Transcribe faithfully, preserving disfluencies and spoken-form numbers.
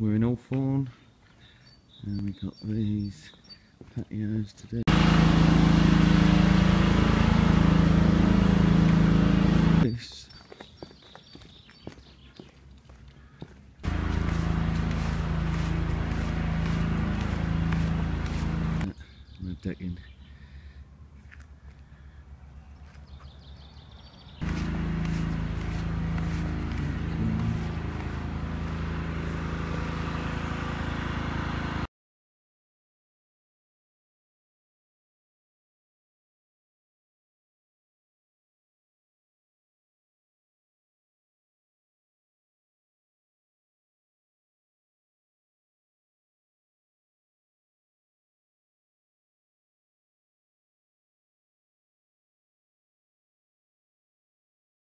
we're in Althorne, and we got these patios today. This. And the decking.